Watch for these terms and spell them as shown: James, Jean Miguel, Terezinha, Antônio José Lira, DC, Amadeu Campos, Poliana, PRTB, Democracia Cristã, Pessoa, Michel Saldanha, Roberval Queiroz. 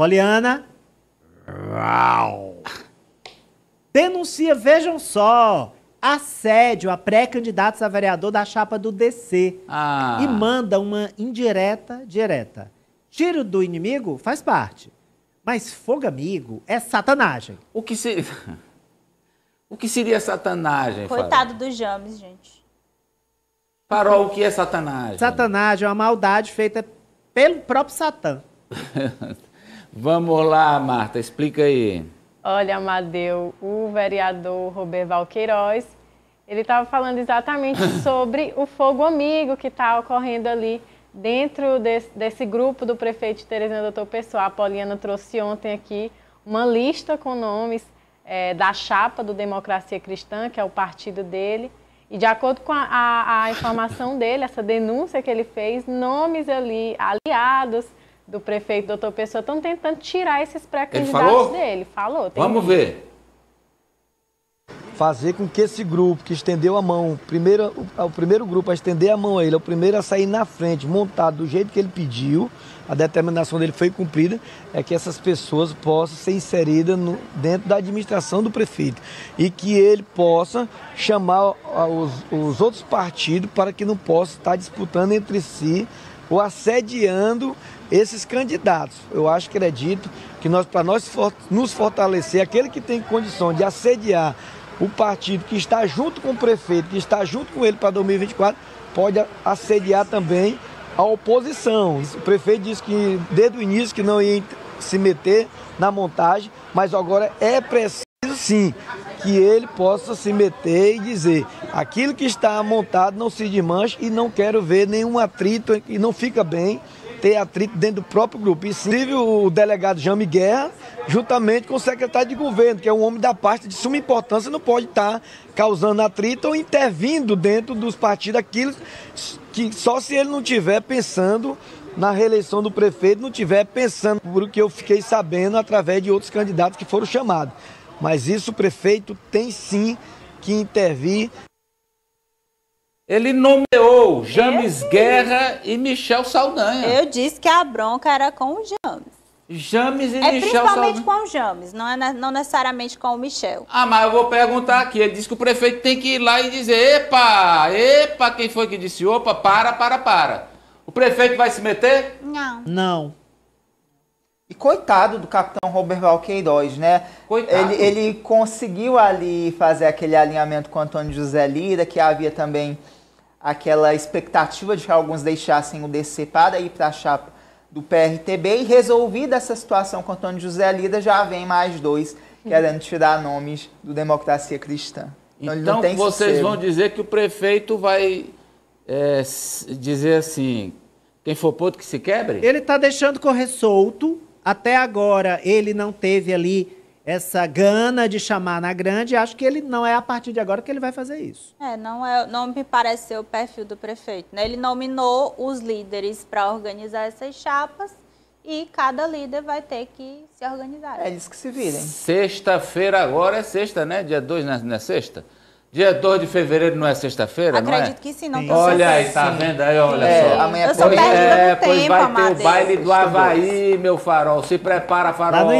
Poliana. Uau. Denuncia, vejam só, assédio a pré-candidatos a vereador da chapa do DC. E manda uma indireta direta. Tiro do inimigo faz parte, mas fogo amigo é satanagem. O que seria satanagem? Coitado do James, gente. Farol, o que é satanagem? Satanagem é uma maldade feita pelo próprio Satã. Vamos lá, Marta, explica aí. Olha, Amadeu, o vereador Roberval Queiroz, ele estava falando exatamente sobre o fogo amigo que está ocorrendo ali dentro desse grupo do prefeito de Terezinha, doutor Pessoa. A Poliana trouxe ontem aqui uma lista com nomes da chapa do Democracia Cristã, que é o partido dele, e de acordo com a informação dele, essa denúncia que ele fez, nomes ali, aliados do prefeito, doutor Pessoa, estão tentando tirar esses pré-candidatos dele. Falou. Vamos ver. Fazer com que esse grupo que estendeu a mão, o primeiro grupo a estender a mão a ele, é o primeiro a sair na frente, montado do jeito que ele pediu, a determinação dele foi cumprida, é que essas pessoas possam ser inseridas dentro da administração do prefeito e que ele possa chamar os outros partidos para que não possam estar disputando entre si ou assediando esses candidatos. Eu acho, acredito, que para nós nos fortalecer, aquele que tem condição de assediar o partido que está junto com o prefeito, que está junto com ele para 2024, pode assediar também a oposição. O prefeito disse que desde o início que não ia se meter na montagem, mas agora é preciso sim que ele possa se meter e dizer aquilo que está montado não se desmanche, e não quero ver nenhum atrito, e não fica bem ter atrito dentro do próprio grupo. Inclusive o delegado Jean Miguel, juntamente com o secretário de governo, que é um homem da pasta de suma importância, não pode estar causando atrito ou intervindo dentro dos partidos, aquilo que só se ele não estiver pensando na reeleição do prefeito, não estiver pensando por o que eu fiquei sabendo através de outros candidatos que foram chamados. Mas isso o prefeito tem sim que intervir. Ele nomeou James Guerra e Michel Saldanha. Eu disse que a bronca era com o James. James e Michel Saldanha. Principalmente com o James, não necessariamente com o Michel. Ah, mas eu vou perguntar aqui. Ele disse que o prefeito tem que ir lá e dizer, epa, quem foi que disse? Opa, para. O prefeito vai se meter? Não. E coitado do capitão Roberval Queiroz, né? Coitado. Ele conseguiu ali fazer aquele alinhamento com Antônio José Lira, que havia também aquela expectativa de que alguns deixassem o DC para ir para a chapa do PRTB. E resolvida essa situação com Antônio José Lira, já vem mais dois querendo tirar nomes do Democracia Cristã. Então vocês vão dizer que o prefeito vai dizer assim, quem for podre que se quebre? Ele está deixando correr solto. Até agora, ele não teve ali essa gana de chamar na grande. Acho que ele não é a partir de agora que ele vai fazer isso. Não me pareceu o perfil do prefeito, né? Ele nominou os líderes para organizar essas chapas e cada líder vai ter que se organizar. Eles que se virem. Sexta-feira agora é sexta, né? Dia 2 não é sexta? Dia 2 de fevereiro não é sexta-feira, não é? Acredito que sim, não tem. Olha aí, tá vendo aí, olha só. Amanhã eu sou perdida no tempo, pois vai ter o baile do Havaí, meu farol. Se prepara, farol.